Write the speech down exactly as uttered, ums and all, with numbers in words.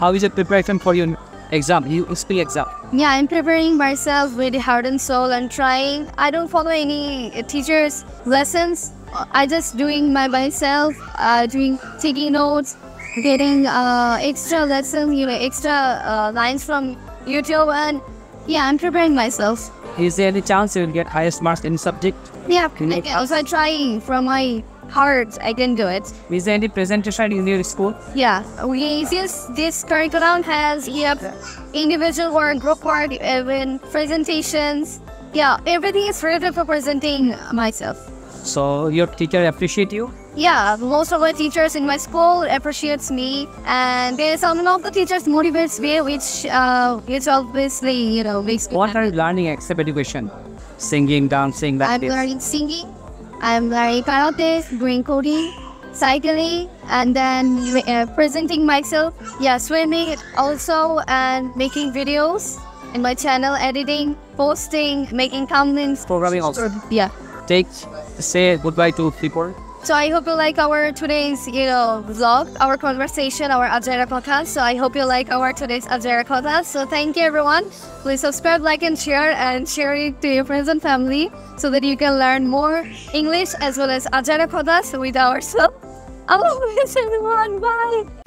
How is your preparation for your exam, U S P exam? Yeah, I'm preparing myself with heart and soul and trying. I don't follow any uh, teacher's lessons. I just doing my myself, uh, doing taking notes, getting uh, extra lessons, you know, extra uh, lines from YouTube, and yeah, I'm preparing myself. Is there any chance you will get highest marks in subject? Yeah, I can also trying from my heart. I can do it. Is there any presentation in your school? Yeah, we since this curriculum has yep individual work, group work, even presentations. Yeah, everything is related for presenting myself. So your teacher appreciate you? Yeah, most of the teachers in my school appreciates me, and there is some of the teachers motivates me, which uh, which obviously you know makes me. What happy. Are you learning except education? Singing, dancing, that I'm is. learning singing. I'm learning karate, doing coding, cycling, and then uh, presenting myself. Yeah, swimming also, and making videos in my channel, editing, posting, making comments. Programming also. Yeah. Take say goodbye to people. So I hope you like our today's, you know, vlog, our conversation, our Adjaira podcast. So I hope you like our today's Adjaira podcast. So thank you, everyone. Please subscribe, like, and share, and share it to your friends and family so that you can learn more English as well as Adjaira podcast with ourselves. I love you, everyone. Bye.